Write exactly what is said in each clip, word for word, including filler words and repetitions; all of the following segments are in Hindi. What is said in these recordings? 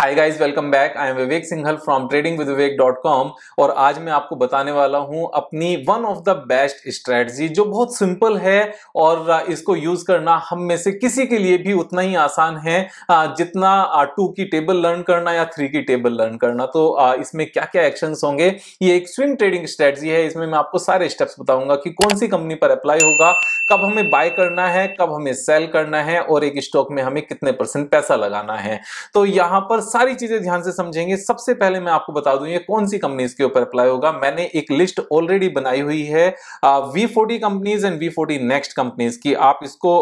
Hi guys, welcome back. I am Vivek Singhal from trading with Vivek dot com और आज मैं आपको बताने वाला हूं अपनी one of the best strategy जो बहुत सिंपल है और इसको यूज करना हम में से किसी के लिए भी उतना ही आसान है जितना टू की टेबल लर्न करना या थ्री की टेबल लर्न करना। तो इसमें क्या क्या एक्शंस होंगे, ये एक स्विंग ट्रेडिंग स्ट्रेटजी है। इसमें मैं आपको सारे स्टेप्स बताऊंगा कि कौन सी कंपनी पर अप्लाई होगा, कब हमें बाय करना है, कब हमें सेल करना है और एक स्टॉक में हमें कितने परसेंट पैसा लगाना है। तो यहाँ पर सारी चीजें ध्यान से समझेंगे। सबसे पहले मैं आपको बता दूं ये कौन सी कंपनीज के ऊपर अप्लाई होगा। मैंने एक लिस्ट ऑलरेडी बनाई हुई है V forty companies and V forty next companies की। आप इसको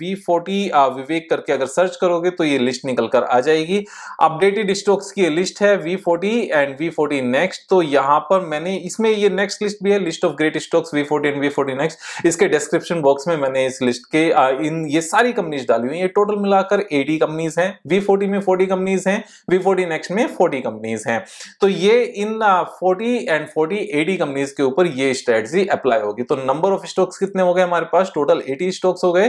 वी फोर्टी विवेक करके अगर सर्च करोगे तो ये लिस्ट निकल कर आ जाएगी। अपडेटेड स्टॉक्स की ये लिस्ट है V forty and V forty next. तो यहां पर मैंने इसमें ये नेक्स्ट लिस्ट भी है, list of great stocks V forty and V forty next. इसके डिस्क्रिप्शन बॉक्स में मैंने इस लिस्ट के इन ये सारी कंपनीज डाली हुई है। टोटल मिलाकर अस्सी कंपनीज हैं। वी फोर्टी में चालीस कंपनीज हैं, वी फोर्टी नेक्स्ट में चालीस कंपनीज हैं। तो ये इन चालीस एंड चालीस अस्सी कंपनीज के ऊपर ये स्ट्रेटजी अप्लाई होगी। तो नंबर ऑफ स्टॉक्स कितने हो गए हमारे पास, टोटल अस्सी स्टॉक्स हो गए।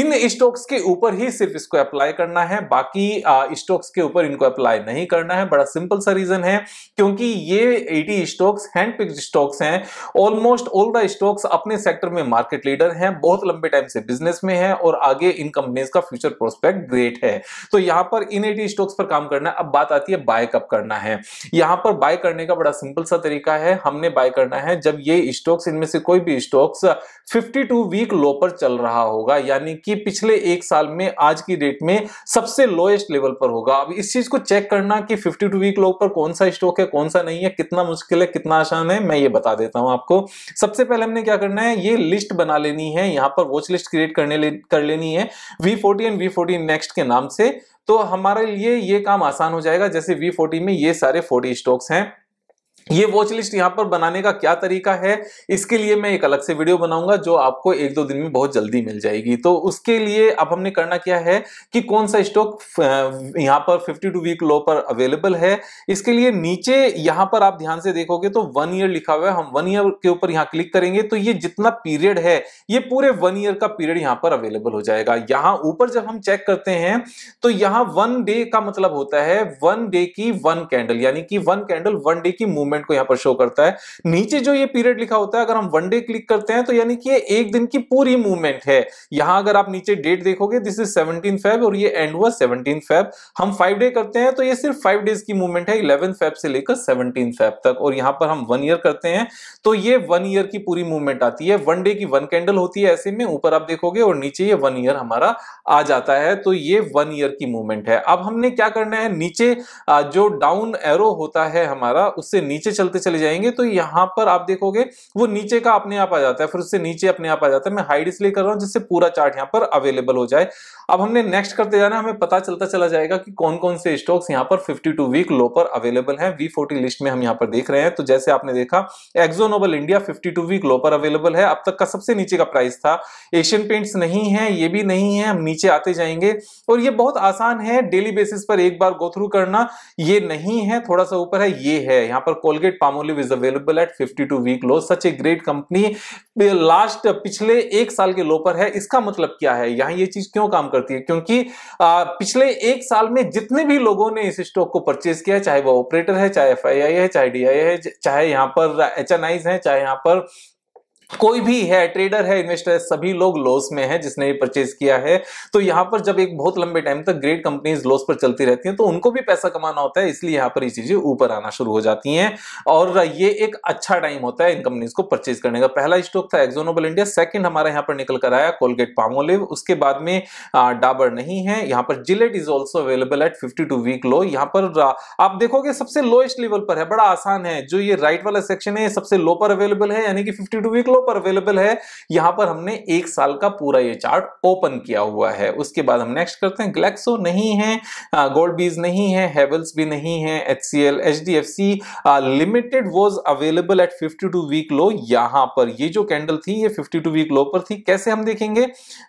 इन स्टॉक्स के ऊपर ही सिर्फ इसको अप्लाई करना है, बाकी स्टॉक्स के ऊपर इनको अप्लाई नहीं करना है। बड़ा सिंपल सा रीजन है क्योंकि ये अस्सी स्टॉक्स हैंड पिक्ड स्टॉक्स हैं। ऑलमोस्ट ऑल द स्टॉक्स अपने सेक्टर में मार्केट लीडर हैं, बहुत लंबे टाइम से बिजनेस में है और आगे इन कंपनीज का फ्यूचर प्रोस्पेक्ट ग्रेट है। तो यहां पर इन अस्सी स्टॉक्स पर काम करना है। अब बात आती है बाय कब करना है। यहां पर बाय करने का बड़ा सिंपल सा तरीका है। हमने बाय करना है जब ये स्टॉक्स, इनमें से कोई भी स्टॉक्स बावन वीक लो पर चल रहा होगा, यानी कि पिछले एक साल में आज की डेट में सबसे लोएस्ट लेवल पर होगा। अब इस चीज को चेक करना कि बावन वीक लो पर कौन सा स्टॉक है कौन सा नहीं है, कितना मुश्किल है कितना आसान है, मैं ये बता देता हूं आपको। सबसे पहले हमने क्या करना है, ये लिस्ट बना लेनी है, यहां पर वॉच लिस्ट क्रिएट करने कर लेनी है V forty and V forty next के नाम से। तो हमारे लिए ये काम आसान हो जाएगा। जैसे वी फोर्टी में ये सारे चालीस स्टॉक्स हैं। ये वॉच लिस्ट यहाँ पर बनाने का क्या तरीका है, इसके लिए मैं एक अलग से वीडियो बनाऊंगा जो आपको एक दो दिन में बहुत जल्दी मिल जाएगी। तो उसके लिए अब हमने करना क्या है कि कौन सा स्टॉक यहाँ पर बावन वीक लो पर अवेलेबल है। इसके लिए नीचे यहाँ पर आप ध्यान से देखोगे तो वन ईयर लिखा हुआ है। हम वन ईयर के ऊपर यहाँ क्लिक करेंगे तो ये जितना पीरियड है ये पूरे वन ईयर का पीरियड यहाँ पर अवेलेबल हो जाएगा। यहाँ ऊपर जब हम चेक करते हैं तो यहाँ वन डे का मतलब होता है वन डे की वन कैंडल, यानी कि वन कैंडल वन डे की मूवमेंट को यहां पर शो करता है। नीचे जो ये पीरियड लिखा होता है, अगर हम वन डे क्लिक करते हैं तो यानी कि ये एक दिन की पूरी मूवमेंट है। यहां अगर आप नीचे डेट देखोगे दिस इज सत्रह फरवरी और ये एंड हुआ सत्रह फरवरी। हम फाइव डे करते हैं तो ये सिर्फ फाइव डेज की मूवमेंट है, ग्यारह फरवरी से लेकर सत्रह फरवरी तक। और यहां पर हम वन ईयर करते हैं तो ये वन ईयर की पूरी मूवमेंट आती है, वन डे की वन कैंडल होती है। ऐसे में ऊपर आप देखोगे और नीचे ये वन ईयर हमारा आ जाता है। तो ये वन ईयर की मूवमेंट है। अब हमने क्या करना है, नीचे जो डाउन एरो होता है हमारा उससे नीचे चलते चले जाएंगे तो यहां पर आप देखोगे वो नीचे का अपने आप आ जाता है, फिर उससे नीचे अपने आप आ जाता है। मैं हाइड इसलिए कर रहा हूं जिससे पूरा चार्ट यहां पर अवेलेबल हो जाए। अब हमने नेक्स्ट करते जाना, हमें पता चलता चला जाएगा कि कौन कौन से स्टॉक्स यहां पर बावन वीक लो पर अवेलेबल हैं। वी फोर्टी लिस्ट में हम यहां पर देख रहे हैं तो जैसे आपने देखा एक्जो नोबल इंडिया बावन वीक लो पर अवेलेबल है। अब तक का सबसे नीचे का प्राइस था। एशियन पेंट्स नहीं है, ये भी नहीं है। हम नीचे आते जाएंगे और ये बहुत आसान है डेली बेसिस पर एक बार गो थ्रू करना। ये नहीं है, थोड़ा सा ऊपर है, ये है। यहां पर Colgate Palmolive is available at बावन week low. Such a great company, last पिछले एक साल के लो पर है। इसका मतलब क्या है, यहां ये चीज क्यों काम करती है, क्योंकि आ, पिछले एक साल में जितने भी लोगों ने इस स्टॉक को परचेज किया है, चाहे वो ऑपरेटर है, चाहे एफआईआई है, चाहे डीआईआई है, चाहे यहां पर एचएनआईज है, चाहे यहां पर कोई भी है, ट्रेडर है, इन्वेस्टर है, सभी लोग लॉस में है जिसने ये परचेज किया है। तो यहां पर जब एक बहुत लंबे टाइम तक ग्रेट कंपनीज लॉस पर चलती रहती हैं तो उनको भी पैसा कमाना होता है, इसलिए यहां पर ये चीजें ऊपर आना शुरू हो जाती हैं और ये एक अच्छा टाइम होता है इन कंपनीज को परचेज करने का। पहला स्टॉक था एक्जो नोबल इंडिया, सेकंड हमारा यहाँ पर निकल कर आया कोलगेट पामोलिव, उसके बाद में डाबर नहीं है। यहाँ पर Gillette is also available at fifty two week low. यहाँ पर आप देखोगे सबसे लोएस्ट लेवल पर है, बड़ा आसान है। जो ये राइट वाला सेक्शन है सबसे लो पर अवेलेबल है, यानी कि फिफ्टी टू वीक लो पर अवेलेबल है। यहां पर हमने एक साल का पूरा ये चार्ट ओपन किया हुआ है। उसके बाद हम नेक्स्ट करते हैं, ग्लेक्सो नहीं है, गोल्ड बीज नहीं है, हेवल्स भी नहीं है, HCL, HDFC limited was available at बावन वीक लो। यहां पर ये जो कैंडल थी ये बावन वीक लो पर थी। कैसे हम देखेंगे,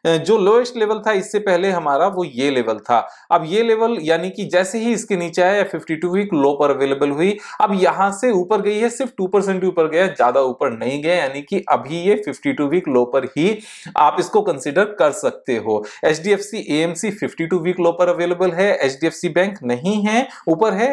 जो लोएस्ट लेवल था इससे पहले हमारा वो ये लेवल था। अब ये लेवल यानी कि जैसे ही इसके नीचे आया बावन वीक लो पर अवेलेबल हुई। अब यहां से ऊपर गई है, सिर्फ टू परसेंट ऊपर गया, ज्यादा ऊपर नहीं गया, यानी कि अब अभी ये बावन वीक लो पर ही आप इसको कंसीडर कर सकते हो। H D F C A M C बावन वीक लो पर अवेलेबल है, H D F C bank नहीं है, ऊपर है।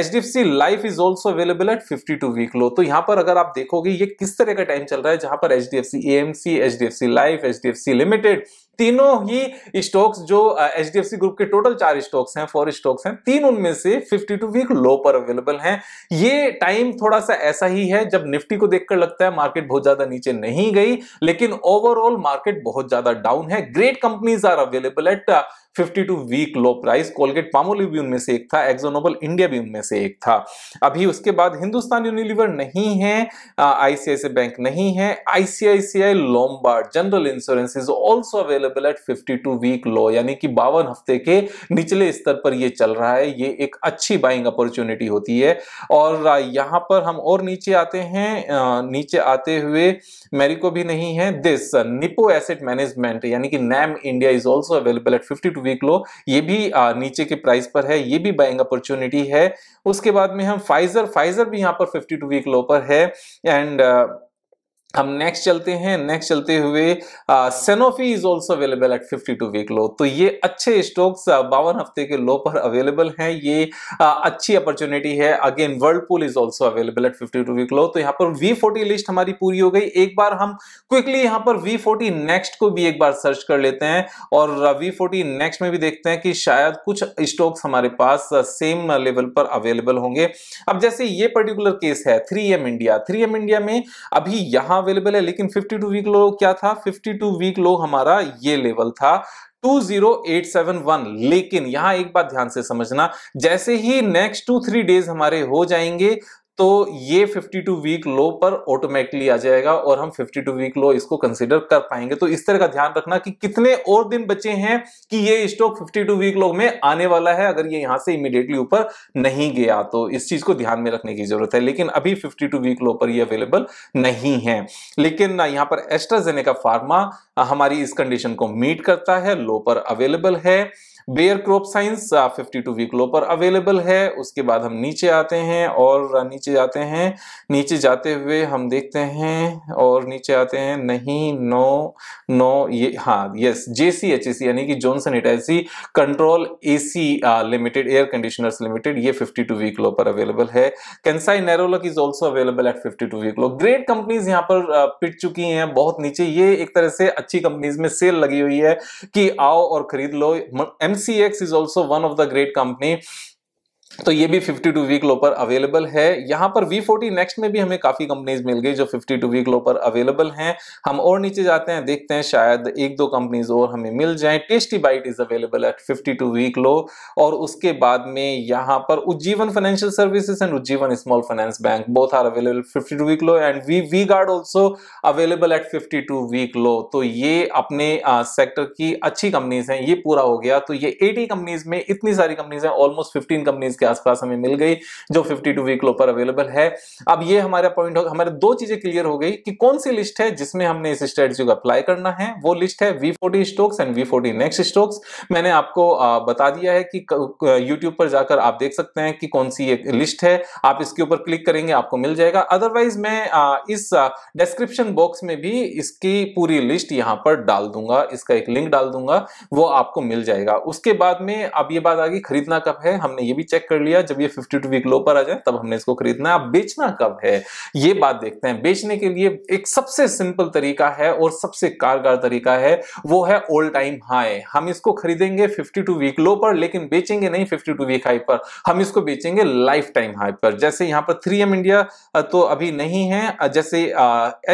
H D F C life is also available at बावन वीक लो। तो यहां पर अगर आप देखोगे ये किस तरह का टाइम चल रहा है जहां पर H D F C A M C, H D F C life, H D F C limited, तीनों ही स्टॉक्स जो H D F C group के टोटल चार स्टॉक्स हैं, फोर स्टॉक्स हैं, तीन उनमें से बावन वीक लो पर अवेलेबल हैं। ये टाइम थोड़ा सा ऐसा ही है जब निफ्टी को देखकर लगता है मार्केट बहुत ज्यादा नीचे नहीं गई, लेकिन ओवरऑल मार्केट बहुत ज्यादा डाउन है। Great companies are available at बावन week low price. Colgate Palmolive भी उनमें से एक था, एक्जो नोबल इंडिया भी उनमें से एक था। अभी उसके बाद हिंदुस्तान यूनिलीवर नहीं है, आईसीआईसीआई बैंक नहीं है, ICICI Lombard general insurance is also available at बावन वीक लो, यानी कि बावन हफ्ते के निचले स्तर पर यह चल रहा है। ये एक अच्छी बाइंग अपॉर्चुनिटी होती है। और यहां पर हम और नीचे आते हैं, नीचे आते हुए मैरिको भी नहीं है। दिस निपो एसेट मैनेजमेंट यानी कि NAM India is also available at fifty week low, ये भी आ, नीचे के प्राइस पर है, ये भी बाइंग अपॉर्चुनिटी है। उसके बाद में हम फाइजर फाइजर भी यहां पर बावन वीक लो पर है। एंड हम नेक्स्ट चलते हैं, नेक्स्ट चलते हुए Sanofi is also available at बावन वीक लो। तो ये अच्छे स्टॉक्स बावन हफ्ते के लो पर अवेलेबल हैं, ये uh, अच्छी अपॉर्चुनिटी है। Again Whirlpool is also available at बावन वीक लो। तो यहाँ पर वी फोर्टी लिस्ट हमारी पूरी हो गई। एक बार हम क्विकली यहाँ पर वी फोर्टी नेक्स्ट को भी एक बार सर्च कर लेते हैं और वी फोर्टी नेक्स्ट में भी देखते हैं कि शायद कुछ स्टॉक्स हमारे पास सेम लेवल पर अवेलेबल होंगे। अब जैसे ये पर्टिकुलर केस है three M India, three M India में अभी यहाँ अवेलेबल है, लेकिन बावन वीक लो क्या था? बावन वीक लो हमारा ये लेवल था two zero eight seven one. लेकिन यहां एक बात ध्यान से समझना, जैसे ही नेक्स्ट टू थ्री डेज हमारे हो जाएंगे तो ये बावन वीक लो पर ऑटोमेटिकली आ जाएगा और हम बावन वीक लो इसको कंसीडर कर पाएंगे। तो इस तरह का ध्यान रखना कि कितने और दिन बचे हैं कि ये स्टॉक बावन वीक लो में आने वाला है। अगर ये यहां से इमीडिएटली ऊपर नहीं गया तो इस चीज को ध्यान में रखने की जरूरत है। लेकिन अभी बावन वीक लो पर ये अवेलेबल नहीं है। लेकिन यहां पर एस्ट्राजेनेका फार्मा हमारी इस कंडीशन को मीट करता है, लो पर अवेलेबल है। बेयर क्रॉप साइंस बावन वीक लो पर अवेलेबल है। उसके बाद हम नीचे आते हैं और नीचे जाते हैं, नीचे जाते हुए हम देखते हैं और नीचे आते हैं, नहीं नो नो ये हाँ yes J C H A C यानी कि Johnson Hitachi control AC limited, air conditioners limited, ये बावन वीक लो पर अवेलेबल है। Kansai Nerolac is also available at बावन वीक लो। ग्रेट कंपनीज यहाँ पर पिट चुकी हैं बहुत नीचे। ये एक तरह से अच्छी कंपनीज में सेल लगी हुई है कि आओ और खरीद लो। C N X is also one of the great company. तो ये भी बावन वीक लो पर अवेलेबल है। यहाँ पर वी फोर्टी नेक्स्ट में भी हमें काफी कंपनीज मिल गई जो बावन वीक लो पर अवेलेबल हैं। हम और नीचे जाते हैं, देखते हैं शायद एक दो कंपनीज और हमें मिल जाएं। Tasty bite is available at बावन वीक लो। और उसके बाद में यहाँ पर Ujjivan financial services and Ujjivan small finance bank both are available बावन week low. And V guard also available at बावन वीक लो। तो ये अपने सेक्टर की अच्छी कंपनीज हैं। ये पूरा हो गया। तो ये एटी कंपनीज में इतनी सारी कंपनीज हैं, ऑलमोस्ट फिफ्टीन कंपनीज के आसपास हमें मिल गई जो बावन वीक लो पर अवेलेबल है। अब ये हमारा पॉइंट हो, हमारे दो चीजें क्लियर हो गई कि कौन सी लिस्ट है जिसमें हमने इस स्ट्रेटजी को अप्लाई करना है। वो लिस्ट है V forty stocks and V forty next stocks. मैंने आपको बता दिया है कि यूट्यूब पर जाकर आप देख सकते हैं कि कौन सी ये लिस्ट है। आप इसके ऊपर क्लिक करेंगे आपको मिल जाएगा। अदरवाइज मैं इस डिस्क्रिप्शन बॉक्स में भी इसकी पूरी लिस्ट यहां पर डाल दूंगा, इसका एक लिंक डाल दूंगा, वो आपको मिल जाएगा। उसके बाद में अब ये बात आ गई खरीदना कब है। हमने ये भी चेक कर लिया, जब ये बावन वीक लो पर आ जाए तब हमने इसको खरीदना है। अब बेचना कब है ये बात देखते हैं। बेचने के लिए एक सबसे सिंपल तरीका है और सबसे कारगर तरीका है, वो है ऑल टाइम हाई। हम इसको खरीदेंगे बावन वीक लो पर, लेकिन बेचेंगे नहीं बावन वीक हाई पर, हम इसको बेचेंगे लाइफ टाइम हाई पर। जैसे यहां पर थ्री एम इंडिया तो अभी नहीं है, जैसे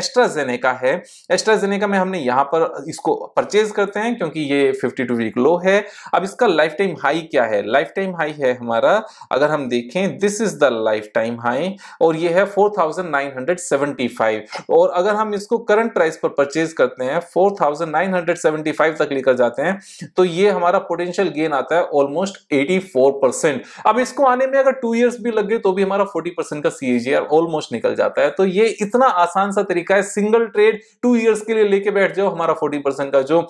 एस्ट्राजेनेका है। एस्ट्राजेनेका में हमने यहां पर इसको परचेज करते हैं क्योंकि ये बावन वीक लो है। अब इसका लाइफ टाइम हाई क्या है? लाइफ टाइम हाई है हमारा, अगर हम देखें this is the life time high और ये है four thousand nine hundred seventy five. और अगर हम इसको करंट प्राइस पर परचेज करते हैं four thousand nine hundred seventy five तक लेकर जाते हैं तो ये हमारा पोटेंशियल गेन आता है ऑलमोस्ट एटी फोर परसेंट। अब इसको आने में अगर टू इयर्स भी लग गए तो भी हमारा फोर्टी परसेंट का सीएजीआर ऑलमोस्ट निकल जाता है। तो ये इतना आसान सा तरीका है, सिंगल ट्रेड टू इयर्स के लिए लेके बैठ जाओ, हमारा फोर्टी परसेंट का जो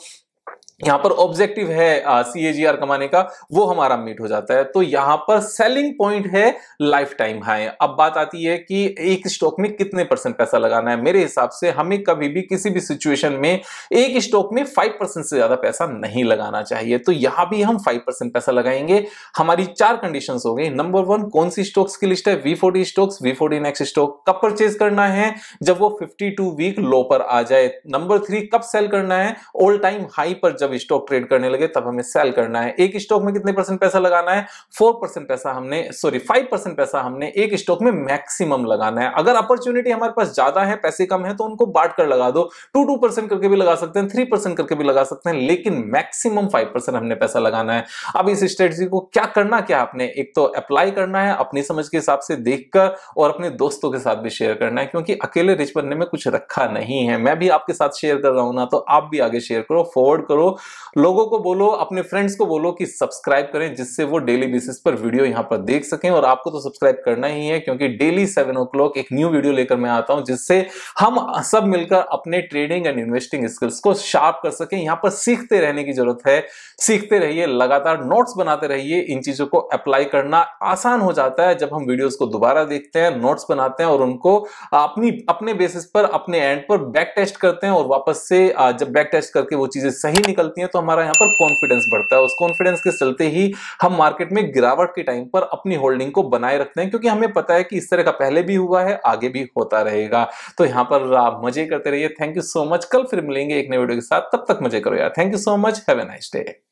यहाँ पर ऑब्जेक्टिव है सीएजीआर कमाने का, वो हमारा मीट हो जाता है। तो यहाँ पर सेलिंग पॉइंट है लाइफ टाइम हाई। अब बात आती है कि एक स्टॉक में कितने परसेंट पैसा लगाना है। मेरे हिसाब से हमें कभी भी किसी भी सिचुएशन में एक स्टॉक में फाइव परसेंट से ज्यादा पैसा नहीं लगाना चाहिए। तो यहाँ भी हम फाइव परसेंट पैसा लगाएंगे। हमारी चार कंडीशंस हो गई। नंबर वन, कौन सी स्टॉक्स की लिस्ट है? V forty stocks, V forty next stock कब परचेज करना है? जब वो फिफ्टी टू वीक लो पर आ जाए। नंबर थ्री, कब सेल करना है? ऑल टाइम हाई पर जब स्टॉक ट्रेड करने लगे तब हमें सेल करना है। एक स्टॉक में कितने परसेंट पैसा लगाना है? फोर परसेंट पैसा हमने सॉरी फाइव परसेंट पैसा हमने एक स्टॉक में मैक्सिमम लगाना है। अगर अपॉर्चुनिटी हमारे पास ज्यादा है, पैसे कम है, तो उनको बांट कर लगा दो। टू टू परसेंट करके भी लगा सकते हैं, थ्री परसेंट करके भी लगा सकते हैं, लेकिन मैक्सिमम फाइव परसेंट हमने पैसा लगाना है। अब इस स्ट्रेटजी को क्या करना क्या आपने एक तो अप्लाई करना है अपनी समझ के हिसाब से देखकर, और अपने दोस्तों के साथ भी शेयर करना है, क्योंकि अकेले रिच बनने में कुछ रखा नहीं है। मैं भी आपके साथ शेयर कर रहा हूं ना, तो आप भी आगे शेयर करो, फॉरवर्ड करो, लोगों को बोलो, अपने फ्रेंड्स को बोलो कि सब्सक्राइब करें, जिससे वो डेली बेसिस पर वीडियो यहां पर देख सकें। और आपको तो सब्सक्राइब करना ही है, क्योंकि डेली सेवन ओ क्लॉक एक न्यू वीडियो लेकर मैं आता हूं, जिससे हम सब मिलकर अपने ट्रेडिंग एंड इन्वेस्टिंग स्किल्स को शार्प कर सकें। यहां पर सीखते रहने की जरूरत है। सीखते रहिए, लगातार नोट्स बनाते रहिए। इन चीजों को अप्लाई करना आसान हो जाता है जब हम वीडियोज को दोबारा देखते हैं, नोट्स बनाते हैं और उनको अपनी अपने बेसिस पर अपने एंड पर बैक टेस्ट करते हैं, और वापस से जब बैक टेस्ट करके वो चीजें सही निकलती हैं तो हमारा यहां पर कॉन्फिडेंस बढ़ता है। उस कॉन्फिडेंस के चलते ही हम मार्केट में गिरावट के टाइम पर अपनी होल्डिंग को बनाए रखते हैं, क्योंकि हमें पता है कि इस तरह का पहले भी हुआ है, आगे भी होता रहेगा। तो यहां पर आप मजे करते रहिए। Thank you so much. कल फिर मिलेंगे एक नए वीडियो के साथ। तब तक मजे करो यार। Thank you so much. Have a nice day.